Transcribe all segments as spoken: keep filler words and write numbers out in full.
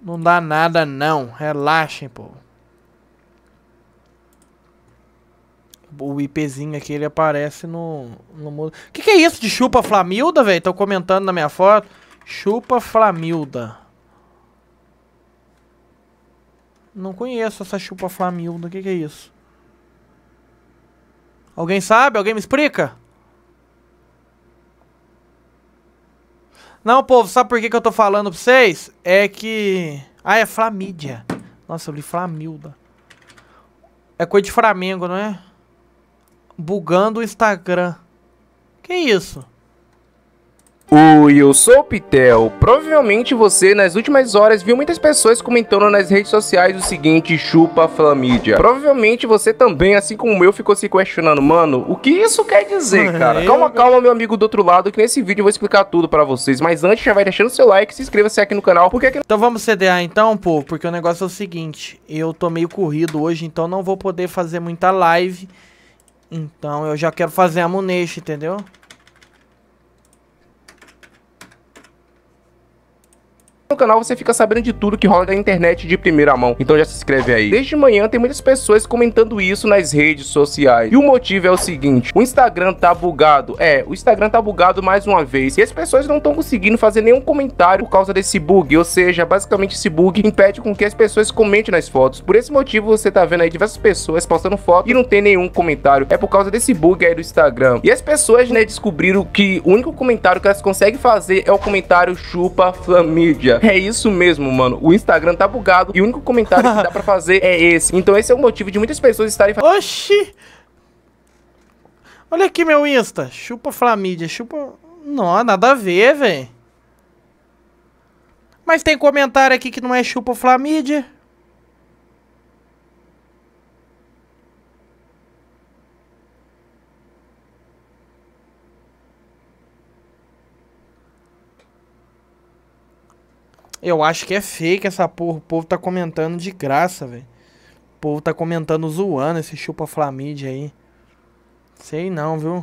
Não dá nada não, relaxem, pô. O IPzinho aqui, ele aparece no... no... Que que é isso de chupa Flamilda, velho? Estão comentando na minha foto. Chupa Flamilda. Não conheço essa chupa Flamilda, que que é isso? Alguém sabe? Alguém me explica? Não, povo, sabe por que que eu tô falando pra vocês? É que... Ah, é Flamídia. Nossa, eu li Flamilda. É coisa de Flamengo, não é? Bugando o Instagram. Que isso? Oi, eu sou o Pitel. Provavelmente você, nas últimas horas, viu muitas pessoas comentando nas redes sociais o seguinte: chupa Flamídia. Provavelmente você também, assim como eu, ficou se questionando, mano, o que isso quer dizer, cara? Calma, calma, meu amigo do outro lado, que nesse vídeo eu vou explicar tudo pra vocês. Mas antes, já vai deixando seu like, se inscreva-se aqui no canal, porque aqui... Então vamos C D A então, pô, porque o negócio é o seguinte: eu tô meio corrido hoje, então não vou poder fazer muita live. Então eu já quero fazer a Muneixa, entendeu? No canal você fica sabendo de tudo que rola na internet de primeira mão, então já se inscreve aí. Desde manhã tem muitas pessoas comentando isso nas redes sociais. E o motivo é o seguinte: o Instagram tá bugado. É, o Instagram tá bugado mais uma vez. E as pessoas não estão conseguindo fazer nenhum comentário por causa desse bug. Ou seja, basicamente esse bug impede com que as pessoas comentem nas fotos. Por esse motivo você tá vendo aí diversas pessoas postando foto e não tem nenhum comentário. É por causa desse bug aí do Instagram. E as pessoas, né, descobriram que o único comentário que elas conseguem fazer é o comentário chupa Flamídia. É isso mesmo, mano. O Instagram tá bugado e o único comentário que dá pra fazer é esse. Então esse é o motivo de muitas pessoas estarem falando... Oxi! Olha aqui meu Insta. Chupa Flamídia, chupa... Não, nada a ver, velho. Mas tem comentário aqui que não é chupa Flamídia. Eu acho que é fake essa porra. O povo tá comentando de graça, velho. O povo tá comentando zoando esse chupa Flamídia aí. Sei não, viu?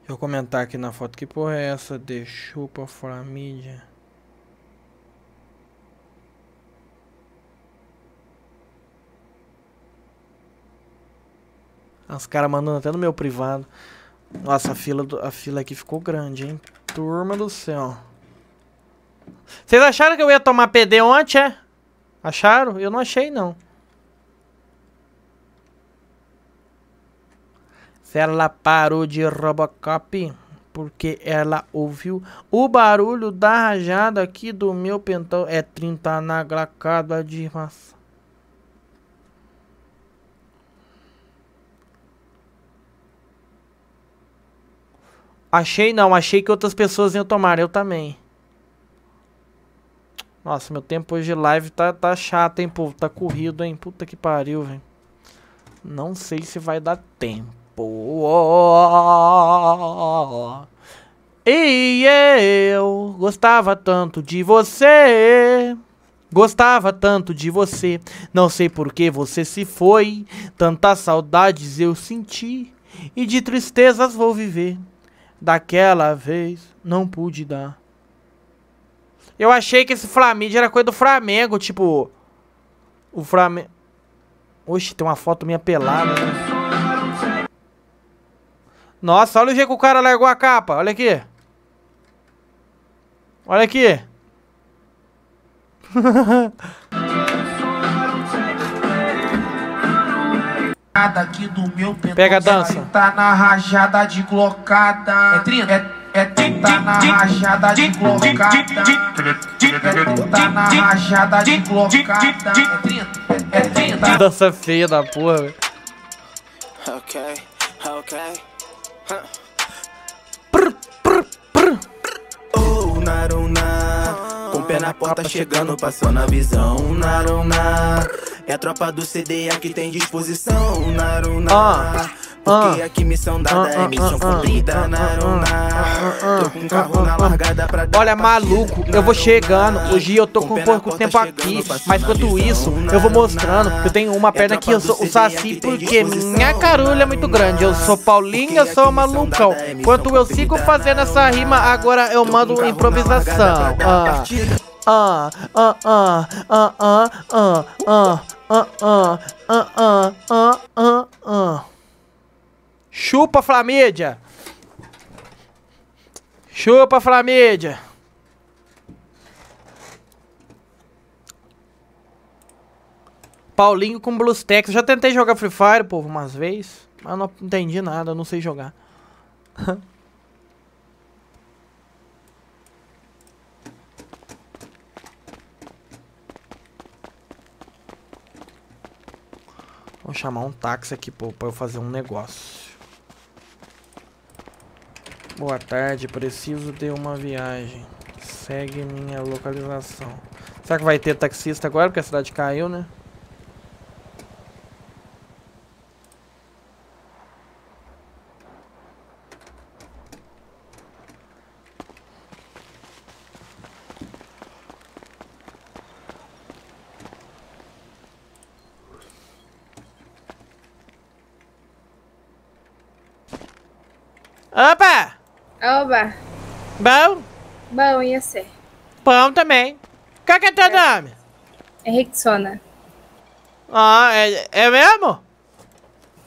Deixa eu comentar aqui na foto. Que porra é essa de chupa Flamídia? Os caras mandando até no meu privado. Nossa, a fila, do, a fila aqui ficou grande, hein? Turma do céu. Vocês acharam que eu ia tomar P D ontem, é? Acharam? Eu não achei, não. Se ela parou de Robocop porque ela ouviu o barulho da rajada aqui do meu pentão. É trinta na glacada de maçã. Achei não, achei que outras pessoas iam tomar, eu também. Nossa, meu tempo hoje de live tá, tá chato, hein, povo? Tá corrido, hein? Puta que pariu, velho. Não sei se vai dar tempo. Oh, oh, oh, oh, oh, oh. E eu gostava tanto de você. Gostava tanto de você. Não sei por que você se foi. Tantas saudades eu senti. E de tristezas vou viver. Daquela vez, não pude dar. Eu achei que esse Flamídia era coisa do Flamengo, tipo... O Flamengo... Oxe, tem uma foto minha pelada. Né? Nossa, olha o jeito que o cara largou a capa. Olha aqui. Olha aqui. Aqui do meu pentão, pega a dança. Tá na rajada de glocada. É trinta. É trinta na rajada de glocada. É tá na rajada de glocada. É trinta. É trinta. Dança feia da porra, velho. Ok, ok. Huh. Prr, prr, prr. Oh, naruna. Com pé na porta chegando, passando a visão. Naruna. É a tropa do C D A que tem disposição. Naruna, porque aqui missão dada é missão cumprida. Naruna, tô com um carro na largada pra dar. Olha, maluco, eu vou chegando. Hoje eu tô com pouco tempo aqui, mas enquanto isso eu vou mostrando que eu tenho uma perna que eu sou o saci, porque minha carulha é muito grande. Eu sou Paulinho, eu sou malucão. Enquanto eu sigo fazendo essa rima, agora eu mando improvisação. Ah, ah, ah, ah, ah, ah, ah, ah, ah, ah, ah, ah, ah. Chupa, Flamídia! Chupa, Flamídia! Paulinho com Bluestex. Já tentei jogar Free Fire, povo, umas vezes, mas não entendi nada, não sei jogar. Vou chamar um táxi aqui, pô, pra eu fazer um negócio. Boa tarde, preciso de uma viagem. Segue minha localização. Será que vai ter taxista agora, porque a cidade caiu, né? Opa! Oba! Bom? Bom, ia ser. Bom também. Qual que é teu é. nome? É Rixona. Ah, é, é mesmo?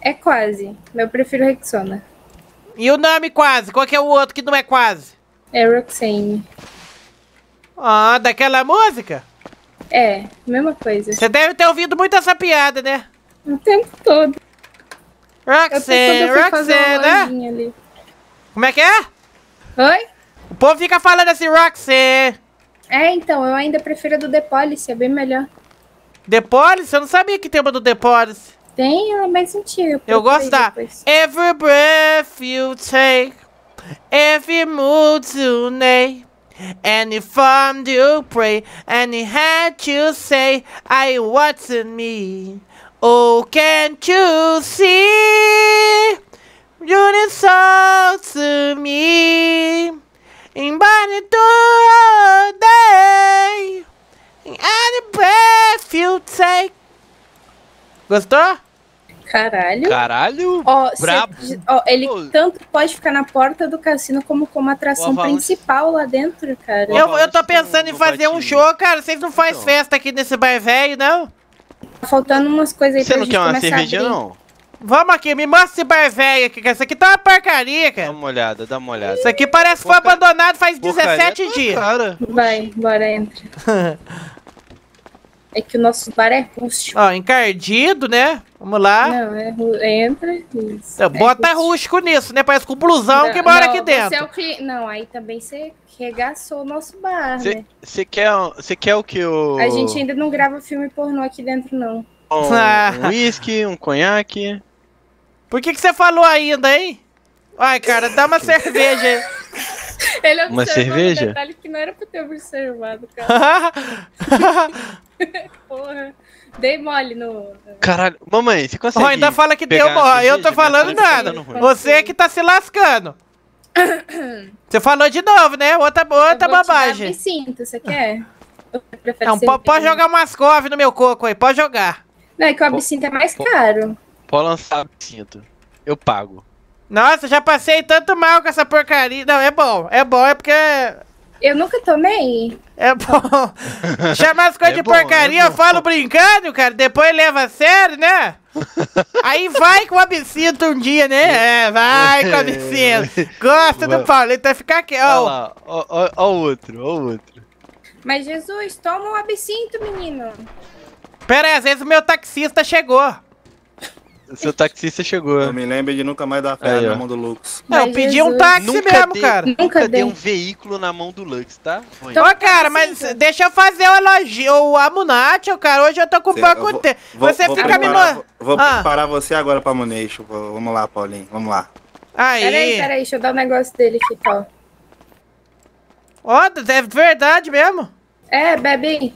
É quase. Eu prefiro Rixona. E o nome quase? Qual que é o outro que não é quase? É Roxane. Ah, daquela música? É, mesma coisa. Você deve ter ouvido muito essa piada, né? O tempo todo. Roxane, Roxane, né? Ali. Como é que é? Oi? O povo fica falando assim, Roxy. É, então, eu ainda prefiro a do The Police, é bem melhor. The Police? Eu não sabia que tem uma do The Police. Tem, ela é mais antiga. Eu gosto da depois. Every breath you take, every mood you make, any form you pray, any heart you say, I watch me. Oh, can't you see? You need soul to me, in body to all day, in any breath you take. Gostou? Caralho. Caralho. Ó, oh, brabo. Oh, ele tanto pode ficar na porta do cassino como como atração Boa, principal lá dentro, cara. Boa, eu, eu tô pensando em fazer um show, cara. Vocês não fazem festa aqui nesse bairro velho, não? Tá faltando umas coisas aí Você pra gente começar a Você não quer uma cerveja, não? Vamos aqui, me mostra esse bar velho aqui, que essa aqui tá uma porcaria, cara. Dá uma olhada, dá uma olhada. Isso aqui parece que foi abandonado faz dezessete dias. Vai, bora, entra. É que o nosso bar é rústico. Ó, encardido, né? Vamos lá. Não, é entra. Isso, então, é bota rústico. rústico nisso, né? Parece com o blusão não, que mora não, aqui dentro. É o que... Não, aí também você regaçou o nosso bar, cê, né? Você quer, quer o que o... A gente ainda não grava filme pornô aqui dentro, não. Um, ah. um whisky, um conhaque. Por que que você falou ainda, hein? Ai, cara, dá uma cerveja aí. Ele uma cerveja? Um detalhe que não era pra ter observado, cara. Porra. Dei mole no... Caralho, mamãe, você consegue... Oh, ainda fala que deu mole. Eu tô falando nada. Você é que tá se lascando. Você falou de novo, né? Outra, outra bobagem. Eu vou te dar um cinto, você quer? Não, pode jogar umas cove no meu coco aí, pode jogar. Não, é que o absinto é mais caro. Pode lançar absinto. Eu pago. Nossa, já passei tanto mal com essa porcaria. Não, é bom. É bom, é porque... Eu nunca tomei. É bom. Chamar as coisas é de bom, porcaria, é eu falo brincando, cara. Depois leva a sério, né? Aí vai com o absinto um dia, né? É, vai com o absinto. Gosta do Paulinho, vai ficar aqui. Ó, olha lá, ó, ó, ó outro, ó outro. Mas Jesus, toma um absinto, menino. Pera aí, às vezes o meu taxista chegou. O seu taxista chegou. Eu me lembro de nunca mais dar fé na mão do Lux. Não, eu pedi um táxi nunca mesmo, dei, cara. Nunca dei um veículo na mão do Lux, tá? Ô, então, cara, mas deixa eu fazer o elogio, o Amunatio, cara. Hoje eu tô com pouco tempo. Você vou fica me... Vou, vou ah. preparar você agora pra Amunatio. Vamos lá, Paulinho, vamos lá. Aí. Peraí, peraí, deixa eu dar um negócio dele aqui, ó. Ó, é verdade mesmo. É, bebe.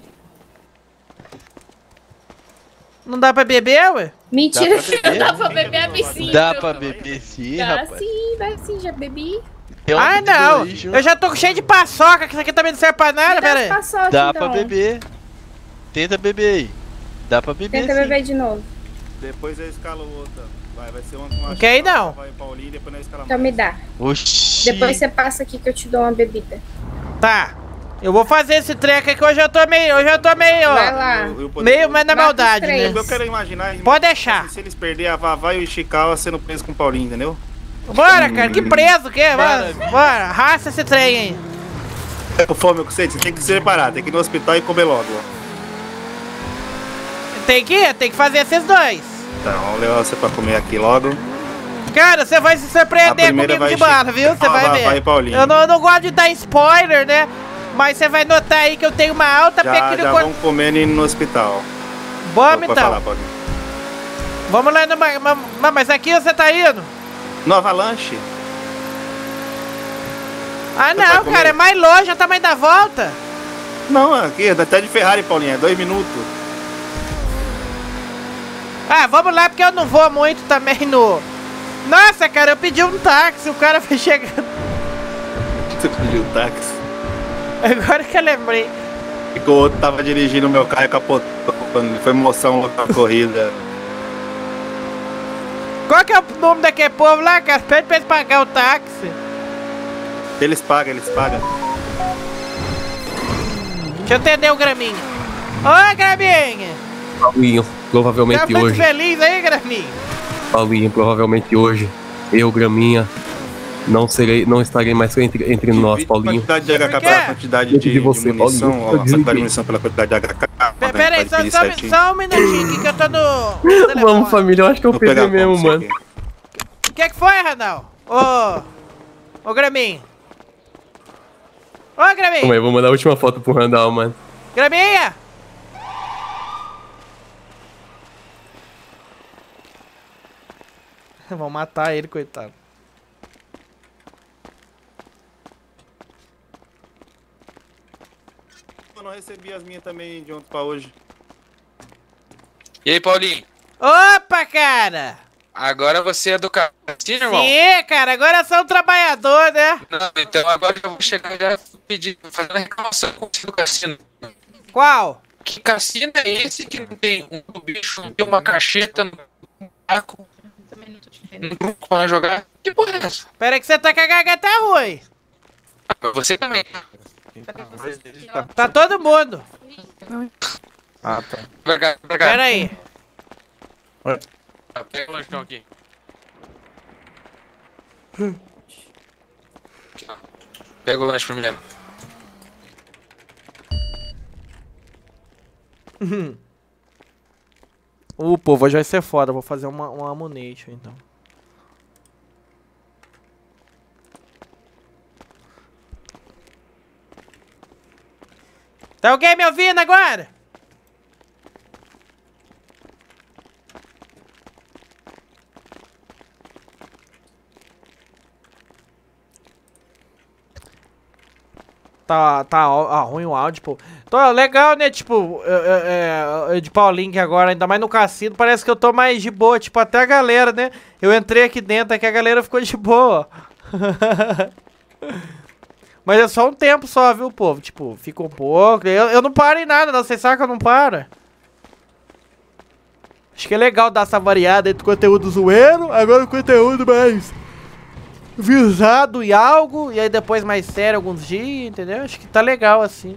Não dá pra beber, ué? Mentira que não dá pra beber a piscina. Dá pra beber sim, rapaz. Dá sim, dá sim, já bebi. Ah, não. Eu já tô cheio de paçoca, que isso aqui também não serve pra nada, peraí. Dá pra beber. Tenta beber aí. Dá pra beber sim. Tenta beber de novo. Depois eu escalo outra. Vai, vai ser uma com a gente. Não. Vai em Paulinho, depois nós escalamos. Então me dá. Oxi. Depois você passa aqui que eu te dou uma bebida. Tá. Eu vou fazer esse treco aqui, hoje eu tô meio, hoje eu tô meio, ó. Vai lá. Meio, mas na maldade, né? Eu quero imaginar. Pode deixar. Se eles perderem a Vavá e o Chical sendo preso com o Paulinho, entendeu? Bora, cara, que preso, o quê? Bora, bora, raça esse trem aí. É com fome, eu sei, você tem que se preparar, tem que ir no hospital e comer logo, ó. Tem que ir, tem que fazer esses dois. Então, vamos levar você pra comer aqui logo. Cara, você vai se surpreender comigo de bala, viu? Você vai ver. Eu não, eu não gosto de dar spoiler, né? Mas você vai notar aí que eu tenho uma alta peculiaridade. Já vamos comendo e indo no hospital. Vamos então. Falar, vamos lá, no... mas aqui você tá indo? Nova Lanche. Ah, você não, cara, é mais longe, é o tamanho da volta. Não, aqui, até de Ferrari, Paulinha, dois minutos. Ah, vamos lá, porque eu não vou muito também no... Nossa, cara, eu pedi um táxi, o cara foi chegando. Você pediu um táxi? Agora que eu lembrei. E o outro tava dirigindo o meu carro e capotou. Foi emoção na corrida. Qual que é o nome daquele povo lá, cara? Pede pra eles pagar o táxi. Eles pagam, eles pagam. Deixa eu atender o Graminha. Ô, Graminha! Paulinho, provavelmente hoje. Tá muito feliz aí, Graminha? Paulinho, provavelmente hoje. Eu, Graminha. Não, serei, não estarei mais entre, entre nós, Paulinho. Quantidade de H K pela quantidade de, de você, munição, Paulinho. Ó, quantidade de munição pela quantidade de H K. P Pera aí, só, só, só um minutinho aqui que eu tô no... no Vamos, família, eu acho que eu perdi mesmo, mano. O que que foi, Ranal? Ô... Ô, Graminho. Ô, Graminho. Calma aí, eu vou mandar a última foto pro Randall, mano. Graminha! Vão matar ele, coitado. Eu não recebi as minhas também de ontem pra hoje. E aí, Paulinho? Opa, cara! Agora você é do Cassino, irmão? Sim, cara, agora eu sou um trabalhador, né? Não, então agora eu vou chegar já pedindo, fazendo a reclamação com o Cassino. Qual? Que Cassino é esse que não tem um bicho, não tem uma cacheta no buraco? Também não tô te entendendo. Não pode jogar? Que porra é essa? Pera aí que você tá com a garganta ruim. Ah, você também. Tá todo mundo. Ah, tá. Vai cá, vai cá. Pera aí. Pega o lanchão aqui. Pega o lanche primeiro. O povo já vai ser foda. Vou fazer uma, uma ammunition então. Tá alguém me ouvindo agora? Tá, tá ó, ruim o áudio, pô. Tô legal, né? Tipo, é, é, de Paulinho agora, ainda mais no cassino, parece que eu tô mais de boa. Tipo, até a galera, né? Eu entrei aqui dentro, aqui a galera ficou de boa. Mas é só um tempo só, viu, povo? Tipo, fica um pouco... Eu, eu não paro em nada, não. Vocês sabem que eu não paro. Acho que é legal dar essa variada entre conteúdo zoeiro, agora o conteúdo mais... visado em algo, e aí depois mais sério alguns dias, entendeu? Acho que tá legal assim.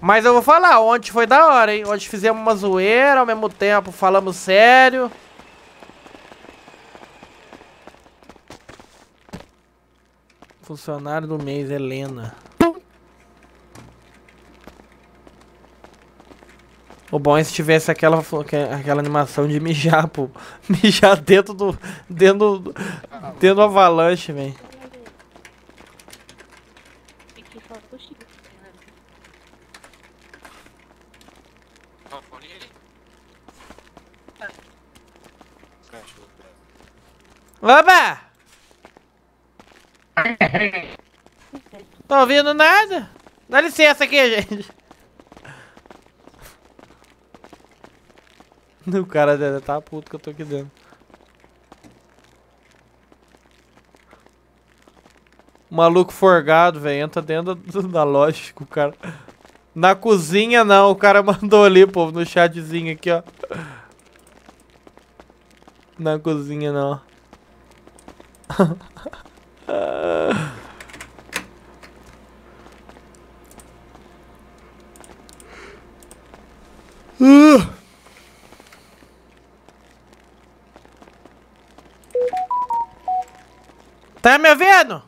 Mas eu vou falar, ontem foi da hora, hein? Ontem fizemos uma zoeira, ao mesmo tempo falamos sério... Funcionário do mês, Helena. O bom é se tivesse aquela, aquela animação de mijar, pô. Mijar dentro do... Dentro do... Dentro do avalanche, velho. Oba! Tô ouvindo nada? Dá licença aqui, gente. O cara deve tá puto que eu tô aqui dentro. O maluco forgado, velho. Entra dentro da, da loja com o cara. Na cozinha não, o cara mandou ali, povo, no chatzinho aqui, ó. Na cozinha não. uh. Tá me ouvindo?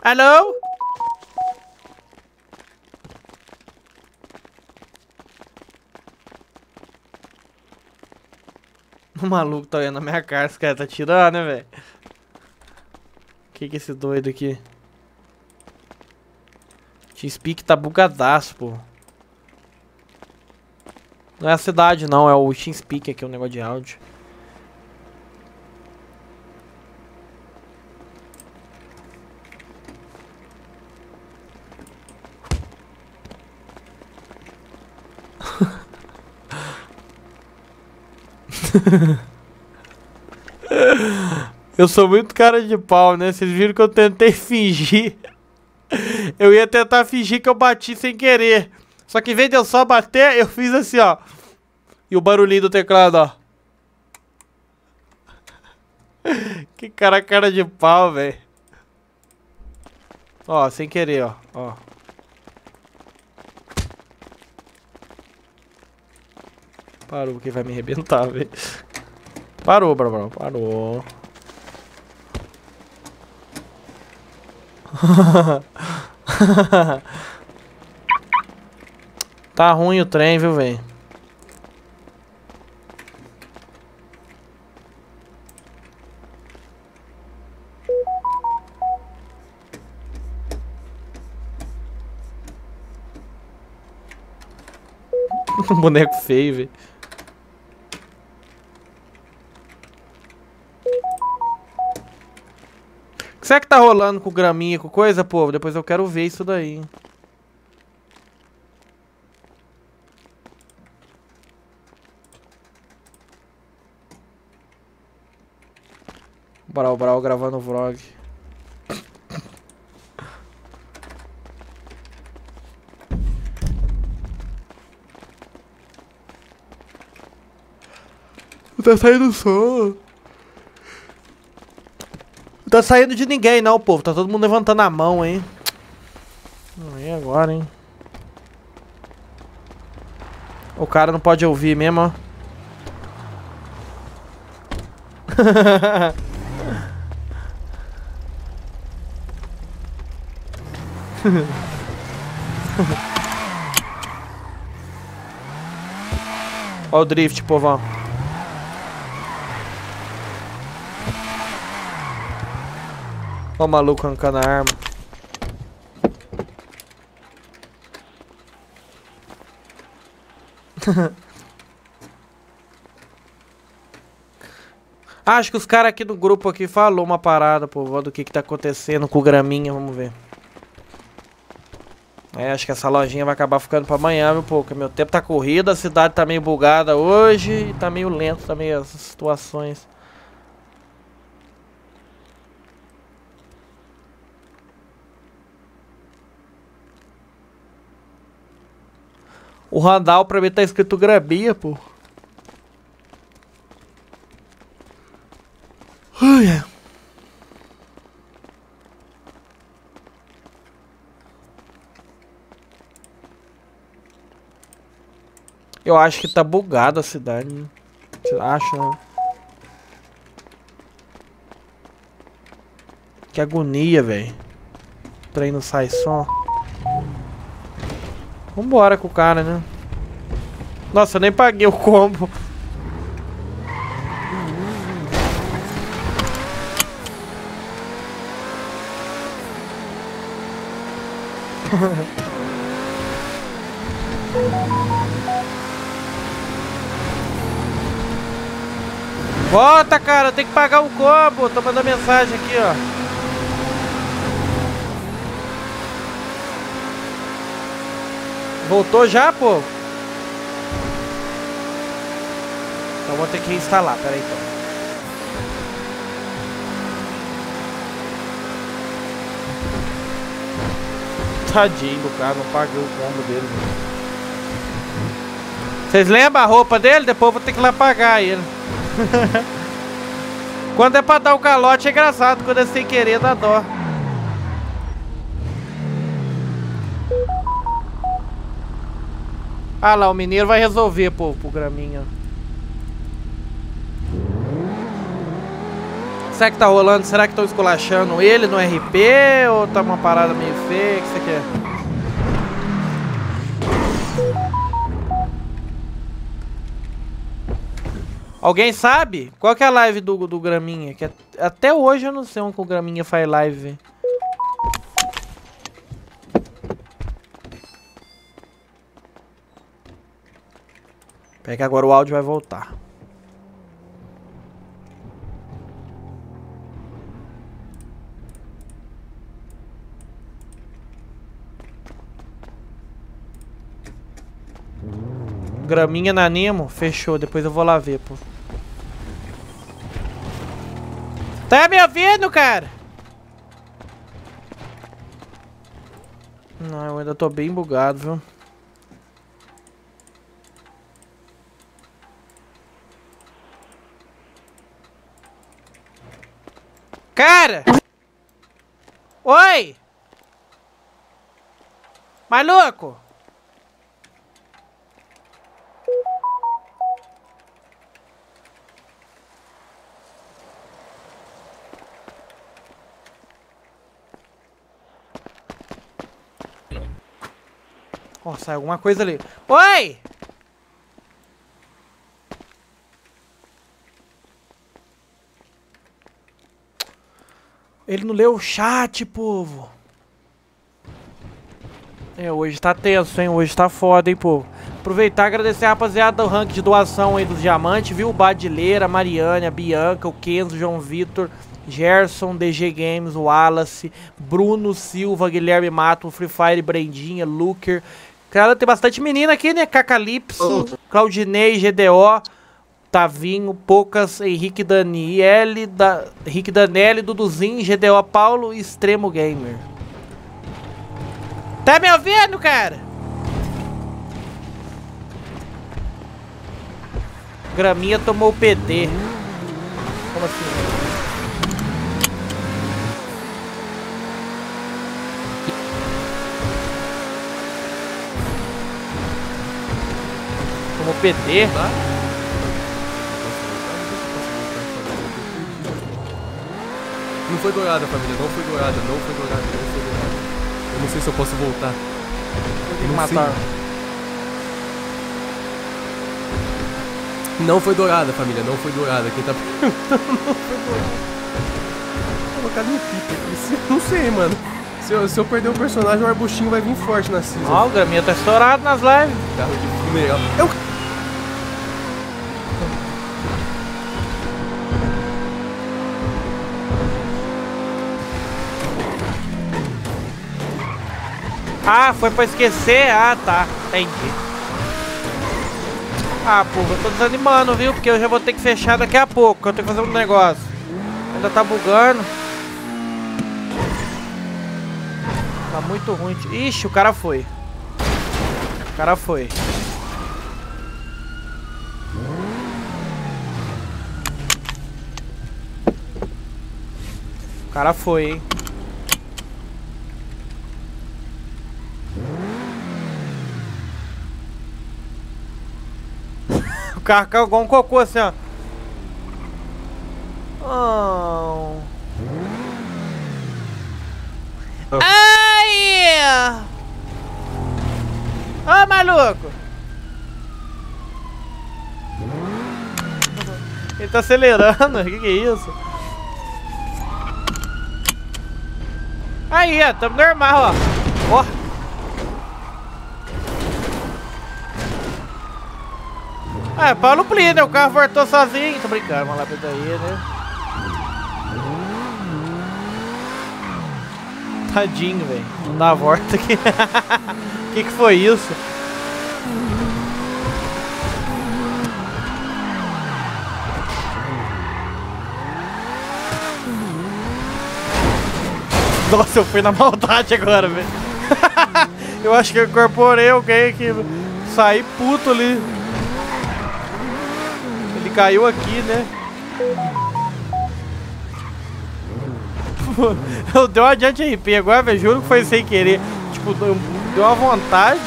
Alô? O maluco tá olhando a minha cara, esse cara tá tirando, né, velho? Que que é esse doido aqui? X-Pick tá bugadaço, pô. Não é a cidade, não. É o X-Pick aqui, o um negócio de áudio. Eu sou muito cara de pau, né? Vocês viram que eu tentei fingir. Eu ia tentar fingir que eu bati sem querer. Só que em vez de eu só bater, eu fiz assim, ó. E o barulhinho do teclado, ó. Que cara cara de pau, velho. Ó, sem querer, ó, ó. Parou, porque vai me arrebentar, velho. Parou, Brabão, parou. Tá ruim o trem, viu, velho? Um boneco feio, velho. Será que tá rolando com graminha, com coisa, povo? Depois eu quero ver isso daí. Brau, brau, gravando o vlog. Tá saindo som. Não tá saindo de ninguém, não, povo. Tá todo mundo levantando a mão, hein? E agora, hein? O cara não pode ouvir mesmo, ó. Ó o drift, povão. Ó o maluco arrancando a arma. Acho que os caras aqui do grupo aqui falou uma parada, povo, do que que tá acontecendo com o graminha, vamos ver. É, acho que essa lojinha vai acabar ficando pra amanhã, meu pouco. Meu tempo tá corrido, a cidade tá meio bugada hoje e tá meio lento também as situações. O Randall pra mim tá escrito grabinha, pô. Oh, yeah. Eu acho que tá bugada a cidade, né? Você acha, né? Que agonia, velho. O trem não sai som. Vambora com o cara, né? Nossa, eu nem paguei o combo. Volta, cara, eu tenho que pagar o combo. Tô mandando mensagem aqui, ó. Voltou já, pô? Então vou ter que instalar, peraí então. Tadinho do cara, não paguei o combo dele. Vocês lembram a roupa dele? Depois eu vou ter que ir lá pagar ele. Quando é pra dar o calote é engraçado, quando é sem querer dá dó. Ah lá, o mineiro vai resolver, pô, pro graminha. Será que tá rolando? Será que estão esculachando ele no R P? Ou tá uma parada meio feia? O que você quer? Alguém sabe? Qual que é a live do, do Graminha? Que até hoje eu não sei onde o Graminha faz live. Pera que agora o áudio vai voltar. Graminha na Nemo? Fechou, depois eu vou lá ver, pô. Tá me ouvindo, cara? Não, eu ainda tô bem bugado, viu? Cara! Oi! Maluco! Nossa, alguma coisa ali. Oi! Ele não leu o chat, povo. É, hoje tá tenso, hein? Hoje tá foda, hein, povo? Aproveitar e agradecer a rapaziada do ranking de doação aí dos diamantes, viu? Badileira, Mariana, Bianca, o Kenzo, João Vitor, Gerson, D G Games, Wallace, Bruno Silva, Guilherme Mato, Free Fire, Brendinha, Luker. Cara, tem bastante menina aqui, né? Cacalipso, Claudinei, G D O, Tavinho, Poucas, Henrique Daniele, da... Henrique Daniele, Duduzinho, G D O Paulo e Extremo Gamer. Tá me ouvindo, cara? Graminha tomou o P D. Como assim? Tomou P D? Tá? Não foi dourada, família, não foi dourada, não foi dourada, não foi dourada. Eu não sei se eu posso voltar. Eu não matar. Sei. Não foi dourada, família, não foi dourada. Quem tá perguntando não foi dourada. Vou colocar minha pica aqui. Não sei, mano. Se eu, se eu perder o personagem, o arbustinho vai vir forte na season. Ó, o Graminha tá estourado nas lives. Carro de primeira. Eu... Ah, foi pra esquecer? Ah, tá. Entendi. Ah, pô, eu tô desanimando, viu? Porque eu já vou ter que fechar daqui a pouco. Eu tenho que fazer um negócio. Ainda tá bugando. Tá muito ruim. Ixi, o cara foi. O cara foi. O cara foi, hein? O carro caiu igual um cocô assim, ó. Oh. Oh. Ai! Ô, oh, maluco! Ele tá acelerando, o que que é isso? Aí, ó, tamo normal, ó. Ó. Oh. Ah, é Paulo Plínio, o carro voltou sozinho. Tô brincando, uma lápida aí, né? Tadinho, velho. Não dá a volta aqui. Que que foi isso? Nossa, eu fui na maldade agora, velho. Eu acho que eu incorporei alguém aqui. Saí puto ali. Ele caiu aqui, né? Eu dei um adiante R P agora, velho. Juro que foi sem querer. Tipo, deu uma vontade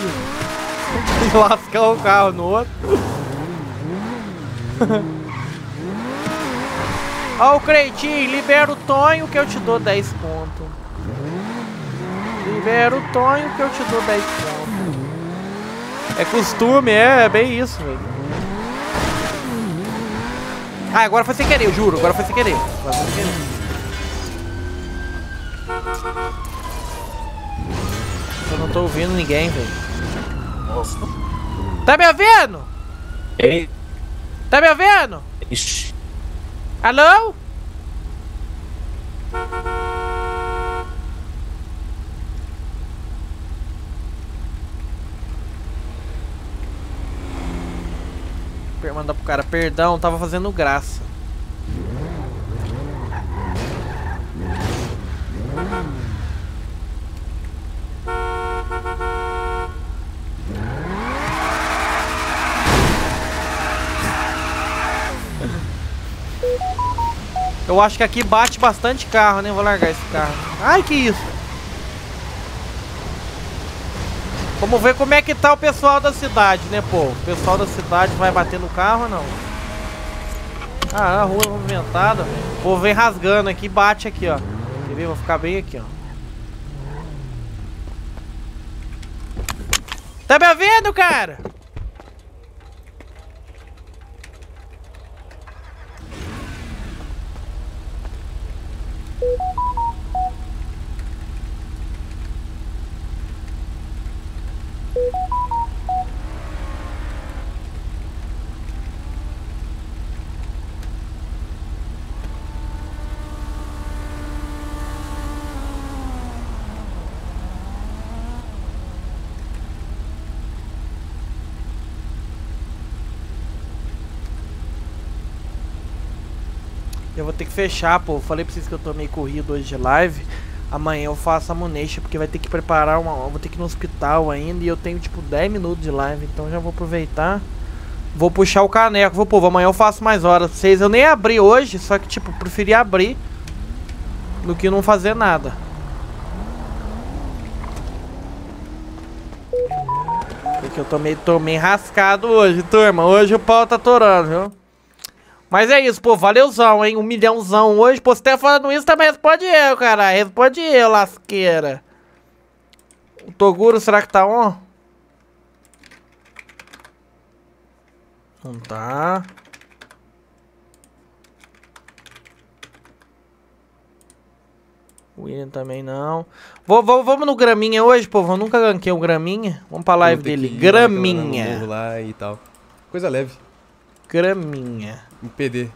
de lascar o carro no outro. Ó, o Creitinho, libera o Tonho que eu te dou dez pontos. Libera o Tonho que eu te dou dez pontos. É costume, é, é bem isso, velho. Ah, agora foi sem querer, eu juro. Agora foi sem querer. Agora foi sem querer. Eu não tô ouvindo ninguém, velho. Tá me ouvindo? Ei. Tá me ouvindo? Ixi. Alô? Mandar pro cara, perdão, tava fazendo graça. Eu acho que aqui bate bastante carro, né? Vou largar esse carro. Ai, que isso! Vamos ver como é que tá o pessoal da cidade, né, pô? O pessoal da cidade vai bater no carro ou não? Ah, a rua movimentada. O povo vem rasgando aqui, bate aqui, ó. Quer ver? Vou ficar bem aqui, ó. Tá me ouvindo, cara? Eu vou ter que fechar, pô. Falei pra vocês que eu tô meio corrido hoje de live. Amanhã eu faço a monecha, porque vai ter que preparar uma... Eu vou ter que ir no hospital ainda e eu tenho, tipo, dez minutos de live. Então já vou aproveitar. Vou puxar o caneco. Vou, pô, amanhã eu faço mais horas pra vocês. Eu nem abri hoje, só que, tipo, preferi abrir do que não fazer nada. Porque eu tô meio, tô meio rascado hoje, turma. Hoje o pau tá atorando, viu? Mas é isso, pô, valeuzão, hein? Um milhãozão hoje. Pô, se tá falando isso, também responde eu, cara. Responde eu, lasqueira. O Toguro, será que tá on? Não tá. O William também não. Vou, vou, vamos no Graminha hoje, pô. Eu nunca ganquei o Graminha. Vamos pra live dele. Graminha. Vamos lá e tal. Coisa leve. Graminha. P D.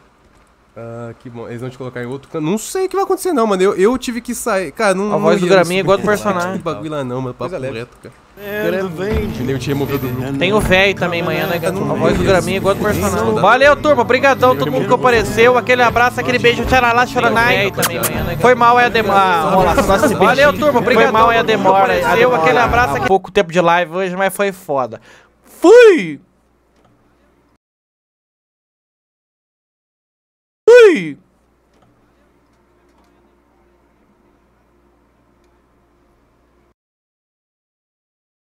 Ah, que bom. Eles vão te colocar em outro canto. Não sei o que vai acontecer, não, mano. Eu, eu tive que sair. Cara, não. A voz do Graminha é igual do personagem. Não bagulho lá, não, mano. Papo reto, cara. Eu te removeu do grupo. Tem o velho também amanhã, né, cara? A voz do Graminha é igual do personagem. Valeu, turma. Obrigadão todo mundo que apareceu. Aquele abraço, aquele beijo. Tcharalá, choranai. Foi mal, é a demora. Valeu, turma. Obrigadão. Foi mal, é a demora. Aquele abraço. Pouco tempo de live hoje, mas foi foda. Fui! Hey!